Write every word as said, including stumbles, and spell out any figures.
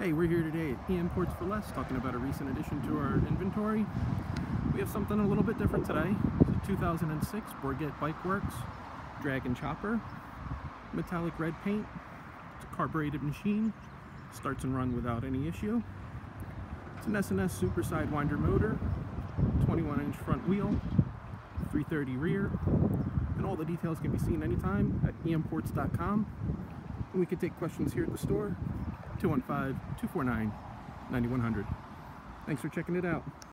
Hey, we're here today at eimports for less talking about a recent addition to our inventory. We have something a little bit different today. It's a two thousand six Bourgete's Bike Works Dragon Chopper, metallic red paint. It's a carbureted machine, starts and runs without any issue. It's an S and S Super Sidewinder motor, twenty-one inch front wheel, three thirty rear, and all the details can be seen anytime at eimports dot com. We can take questions here at the store. two one five, two four nine, nine one zero zero. Thanks for checking it out.